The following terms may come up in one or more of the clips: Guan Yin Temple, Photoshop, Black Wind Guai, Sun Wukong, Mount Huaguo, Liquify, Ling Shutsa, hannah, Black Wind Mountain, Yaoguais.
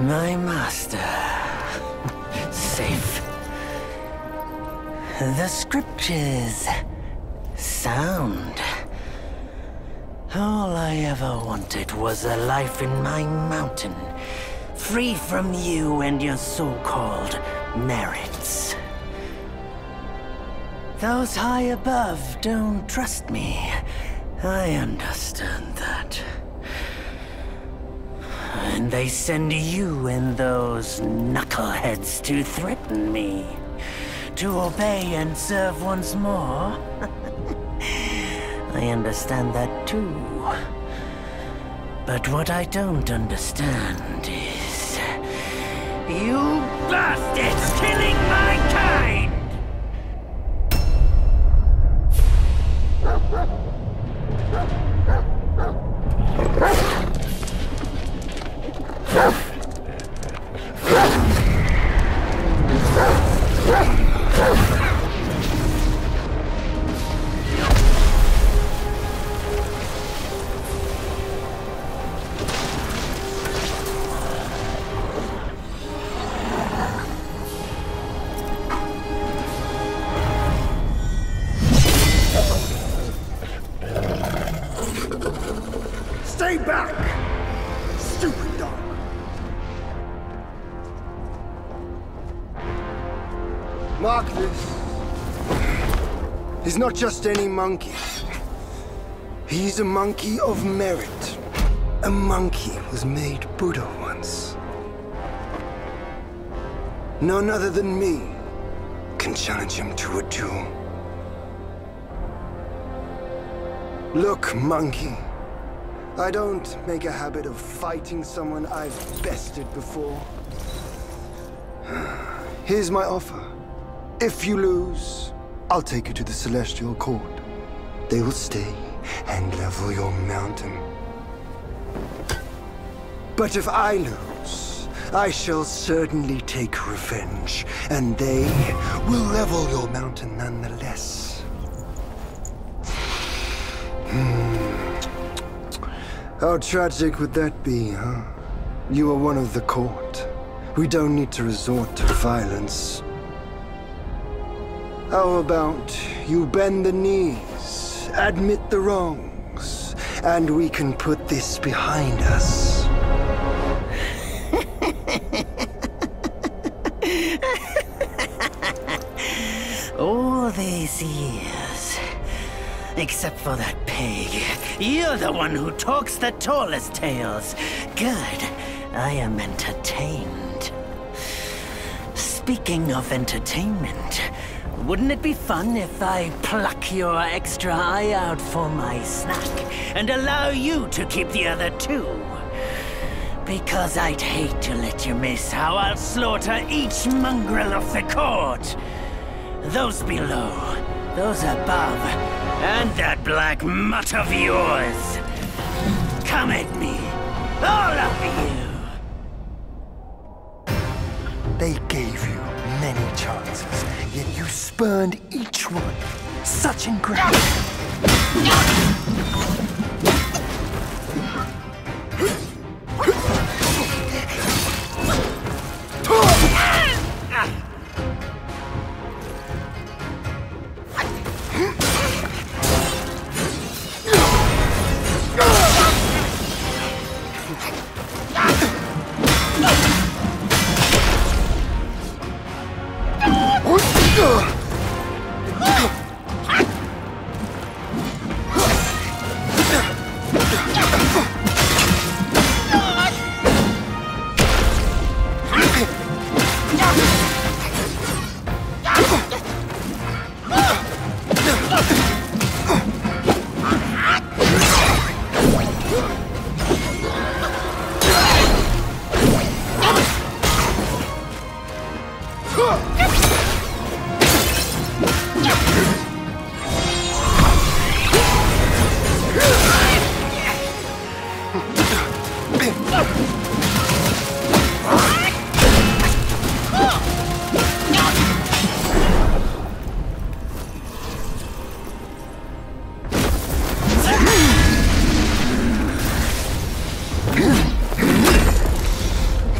My master. Safe. The scriptures. Sound. All I ever wanted was a life in my mountain, free from you and your so-called merits. Those high above don't trust me. I understand that. And they send you and those knuckleheads to threaten me. To obey and serve once more. I understand that too. But what I don't understand is... you bastards killing my kind! He's not just any monkey. He's a monkey of merit. A monkey was made Buddha once. None other than me can challenge him to a duel. Look, monkey. I don't make a habit of fighting someone I've bested before. Here's my offer. If you lose, I'll take you to the Celestial Court. They will stay and level your mountain. But if I lose, I shall certainly take revenge, and they will level your mountain nonetheless. How tragic would that be, huh? You are one of the court. We don't need to resort to violence. How about you bend the knees, admit the wrongs, and we can put this behind us? All these years, except for that pig, you're the one who talks the tallest tales. Good, I am entertained. Speaking of entertainment, wouldn't it be fun if I pluck your extra eye out for my snack and allow you to keep the other two? Because I'd hate to let you miss how I'll slaughter each mongrel of the court. Those below, those above, and that black mutt of yours. Come at me, all of you. They gave you many chances, yet you spurned each one. Such ingratitude.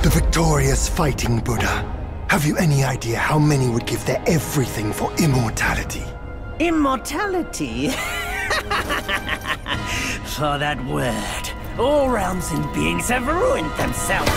The victorious fighting Buddha. Have you any idea how many would give their everything for immortality? Immortality? For that word, all realms and beings have ruined themselves.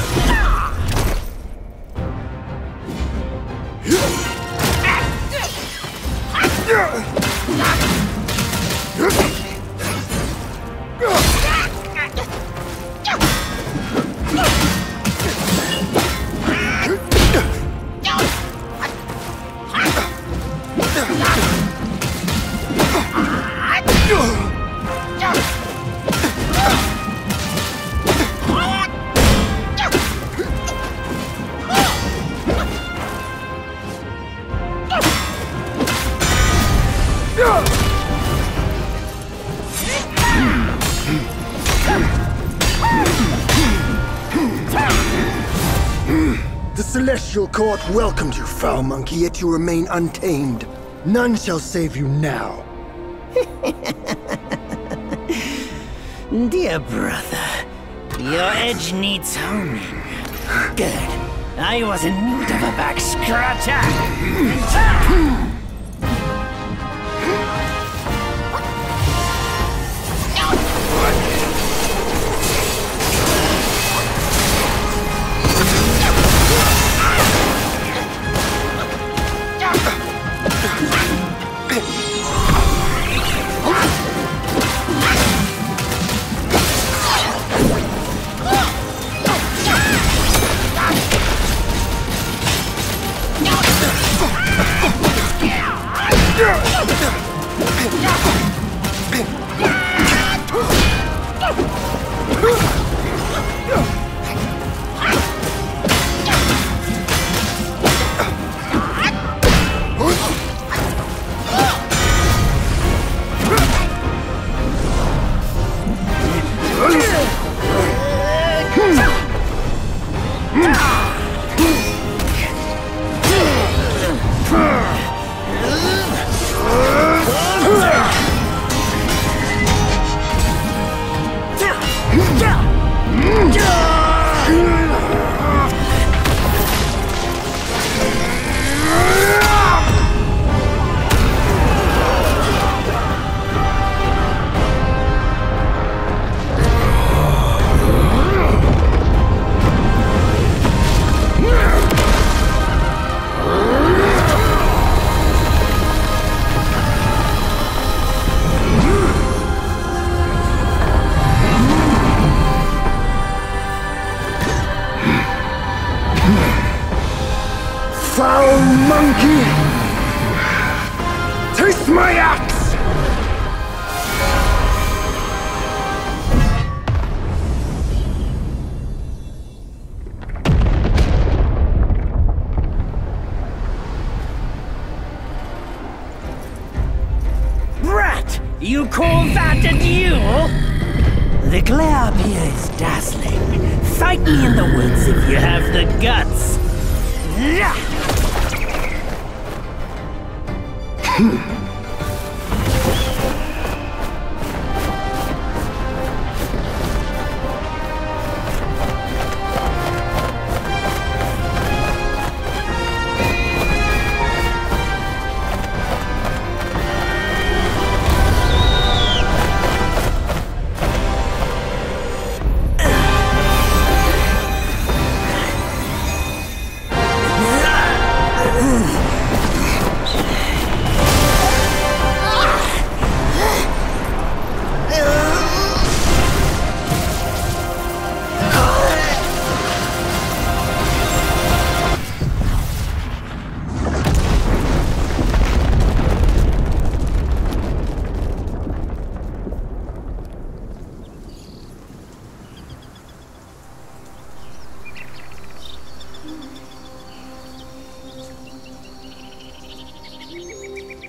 Celestial Court welcomed you, foul monkey, yet you remain untamed. None shall save you now. Dear brother, your edge needs honing. Good. I was in need of a back scratcher.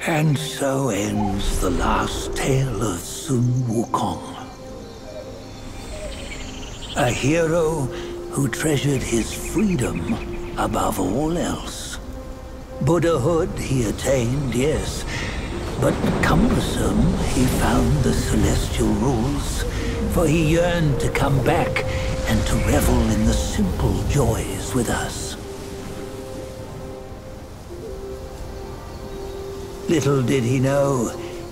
And so ends the last tale of Sun Wukong, a hero who treasured his freedom above all else. Buddhahood he attained, yes, but cumbersome he found the celestial rules, for he yearned to come back and to revel in the simple joys with us. Little did he know,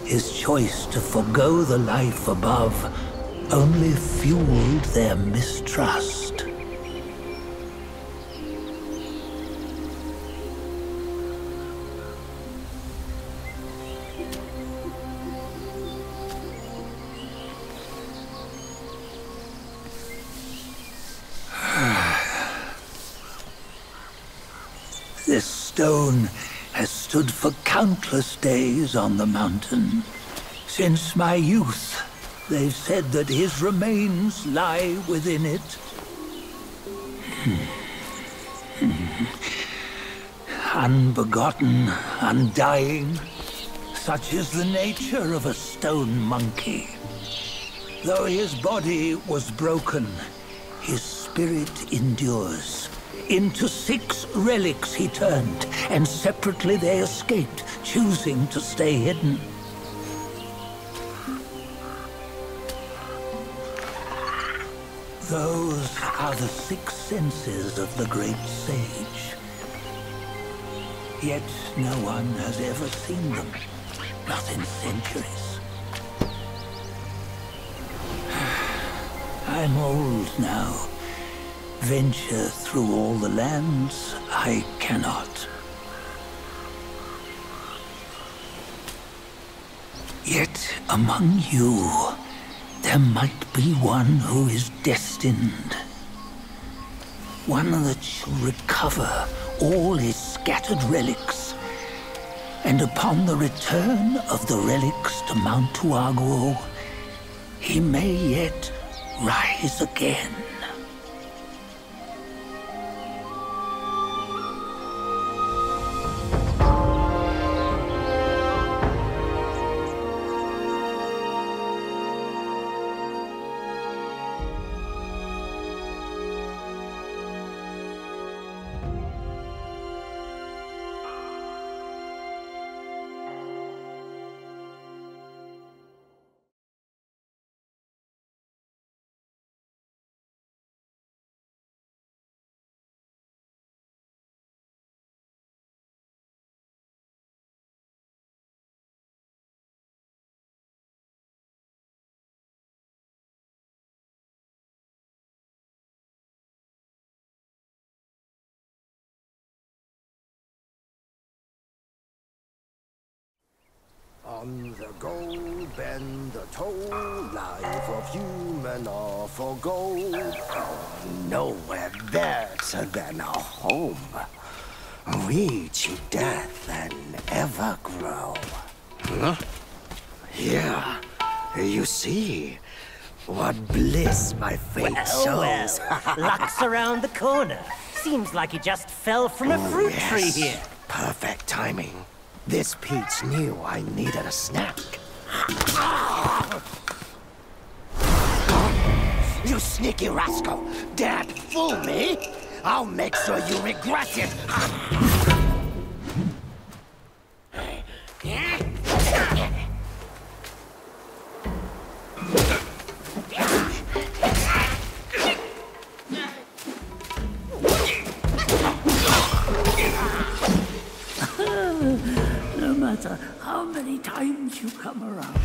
his choice to forgo the life above only fueled their mistrust. This stone has stood for countless days on the mountain. Since my youth, they've said that his remains lie within it. Unbegotten, undying, such is the nature of a stone monkey. Though his body was broken, his spirit endures. Into 6 relics he turned, and separately they escaped, choosing to stay hidden. Those are the 6 senses of the great sage. Yet no one has ever seen them, not in centuries. I'm old now. Venture through all the lands I cannot. Yet among you, there might be one who is destined. One that shall recover all his scattered relics. And upon the return of the relics to Mount Huaguo, he may yet rise again. On the gold bend, the toll life of human are for gold. Oh, nowhere better than our home. We to death and ever grow. Huh? Yeah, you see. What bliss my fate shows. Well, luck's around the corner. Seems like he just fell from a fruit tree here. Perfect timing. This peach knew I needed a snack. You sneaky rascal! Dared fool me! I'll make sure you regret it! No matter how many times you come around,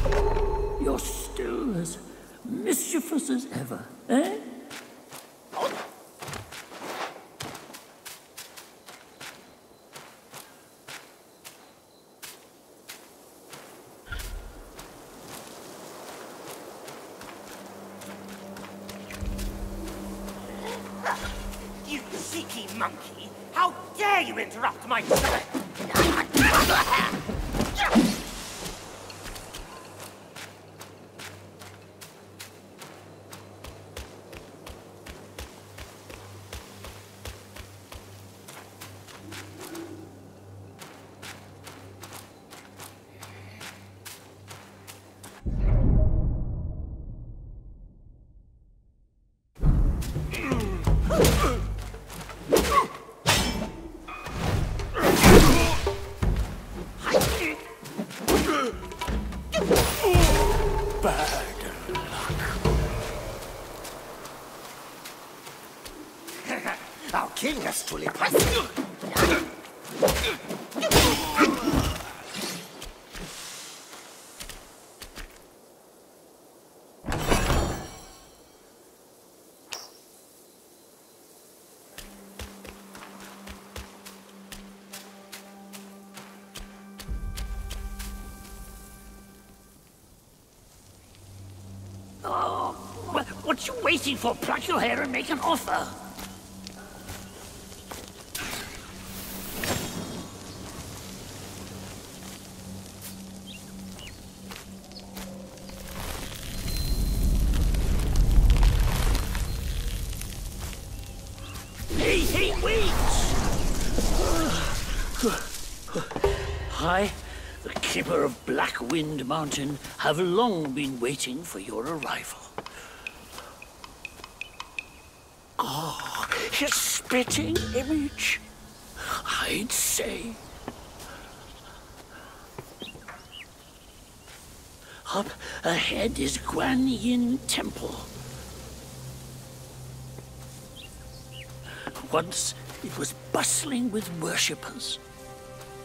you're still as mischievous as ever, eh? You cheeky monkey! How dare you interrupt my... Thou killest to live. What you waiting for? Pluck your hair and make an offer. Hey, wait! I, the keeper of Black Wind Mountain, have long been waiting for your arrival. His spitting image, I'd say. Up ahead is Guan Yin Temple. Once it was bustling with worshippers,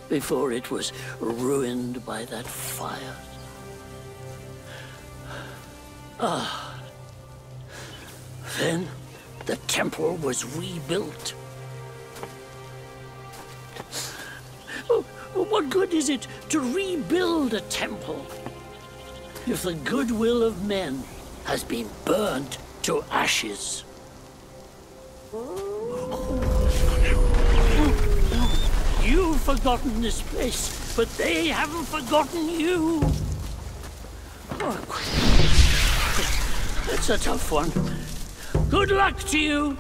before it was ruined by that fire. Ah, then the temple was rebuilt. Oh, what good is it to rebuild a temple if the goodwill of men has been burnt to ashes? You've forgotten this place, but they haven't forgotten you. Oh, that's a tough one. Good luck to you!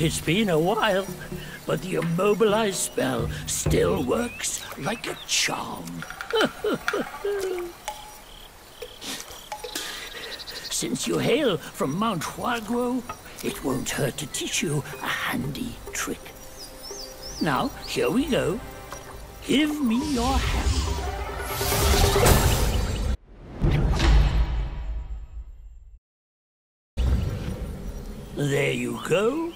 It's been a while, but the immobilized spell still works like a charm. Since you hail from Mount Huaguo, it won't hurt to teach you a handy trick. Now, here we go. Give me your hand. There you go.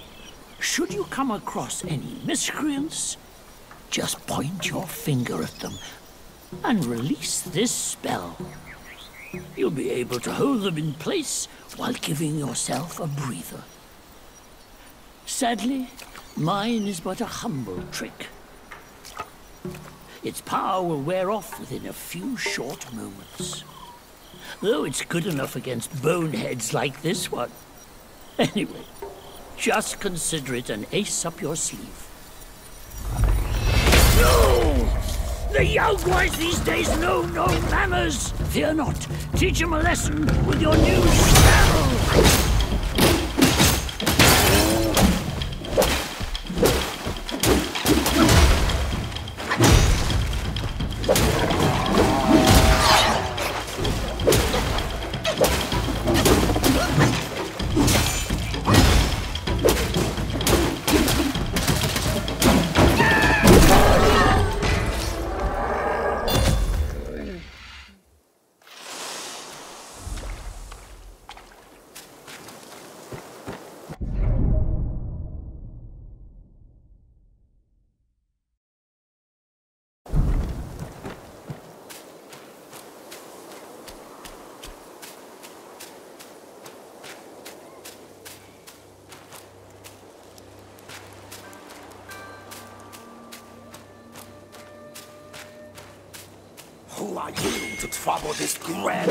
Should you come across any miscreants, just point your finger at them and release this spell. You'll be able to hold them in place while giving yourself a breather. Sadly, mine is but a humble trick. Its power will wear off within a few short moments. Though it's good enough against boneheads like this one. Anyway, just consider it an ace up your sleeve. No! The Yaoguais these days know no manners! Fear not, teach them a lesson with your new spell! Who are you to trouble this grand...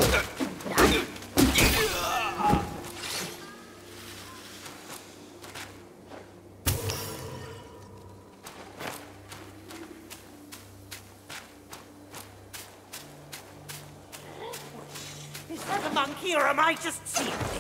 Is that a monkey or am I just seeing things?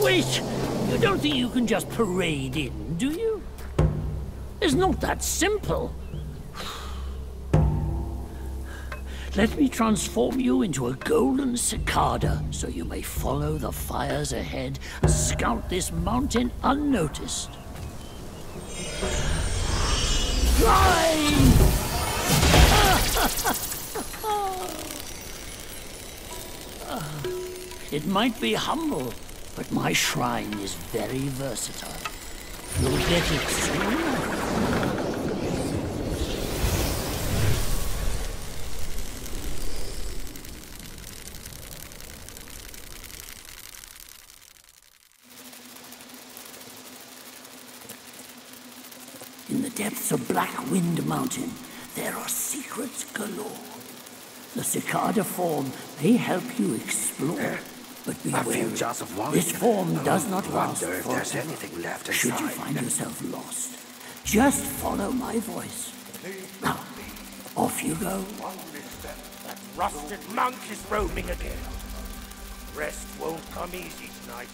Wait! You don't think you can just parade in, do you? It's not that simple. Let me transform you into a golden cicada, so you may follow the fires ahead and scout this mountain unnoticed. Fly! It might be humble, but my shrine is very versatile. You'll get it soon. Depths of Black Wind Mountain, there are secrets galore. The cicada form may help you explore, but beware, this form does not last forever. Should you find yourself lost, just follow my voice. Now, off you go. One misstep, that rusted monk is roaming again. Rest won't come easy tonight.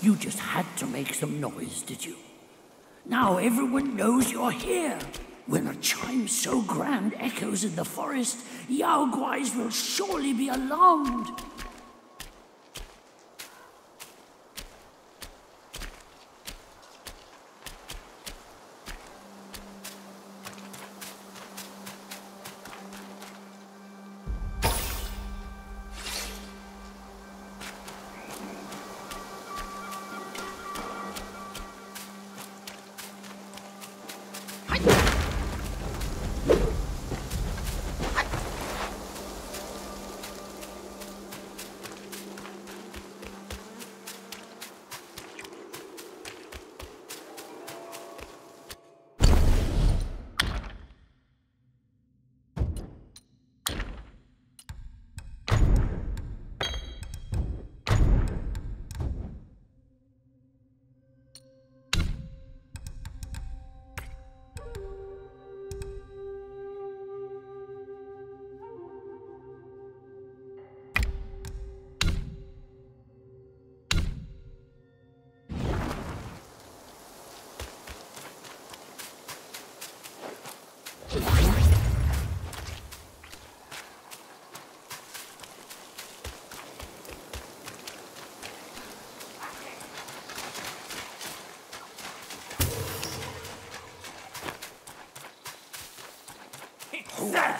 You just had to make some noise, did you? Now everyone knows you're here. When a chime so grand echoes in the forest, Yaoguais will surely be alarmed.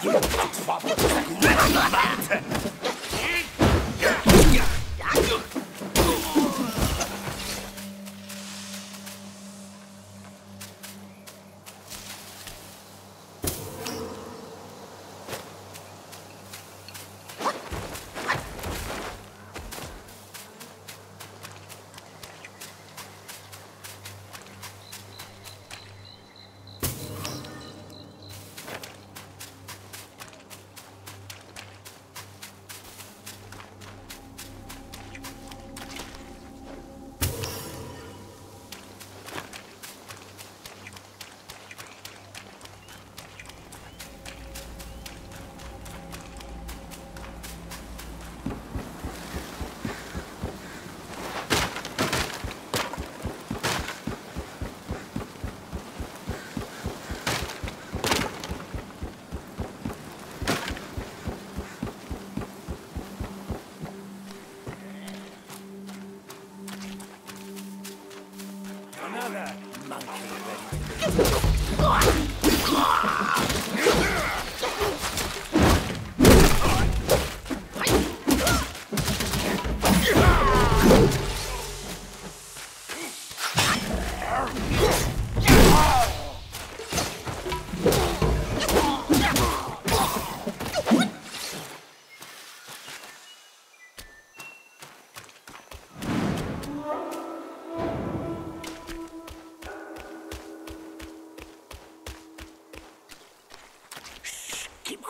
You fuck that.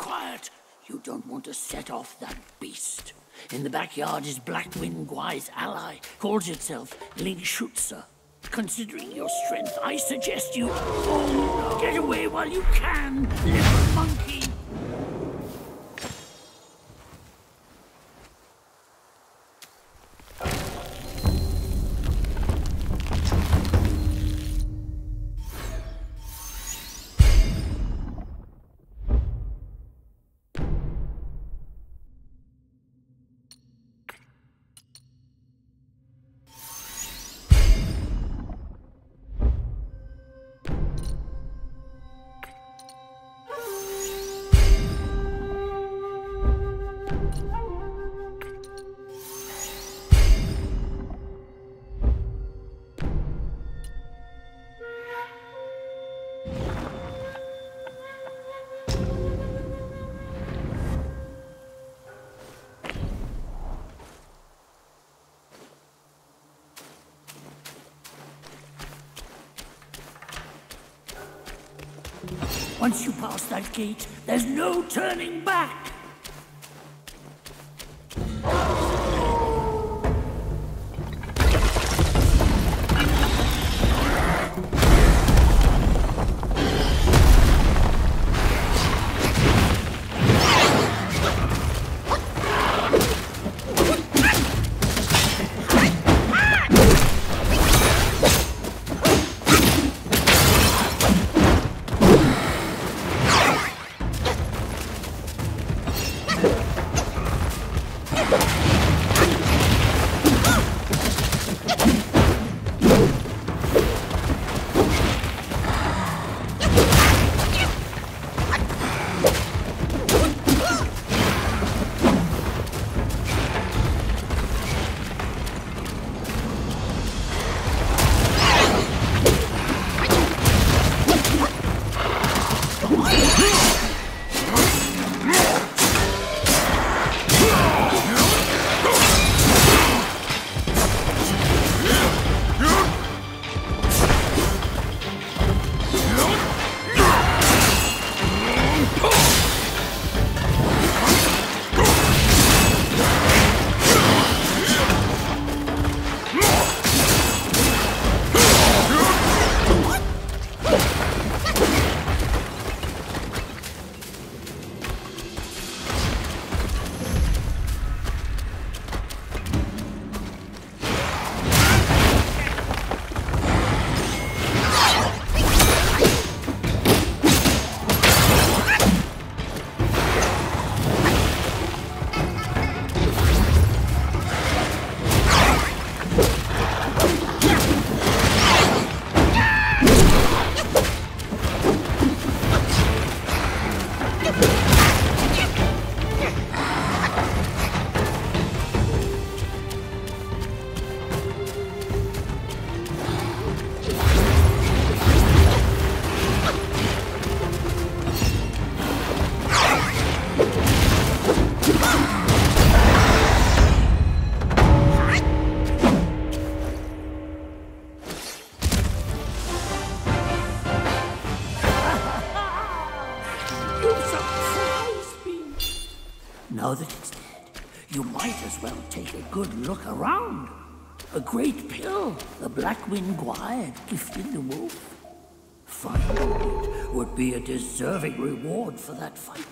Quiet! You don't want to set off that beast. In the backyard is Black Wind Guai's ally, calls itself Ling Shutsa. Considering your strength, I suggest you get away while you can, little monkey! Once you pass that gate, there's no turning back! Now that it's dead, you might as well take a good look around. A great pill the Black Wind Guai had gifted the wolf. Finding it would be a deserving reward for that fight.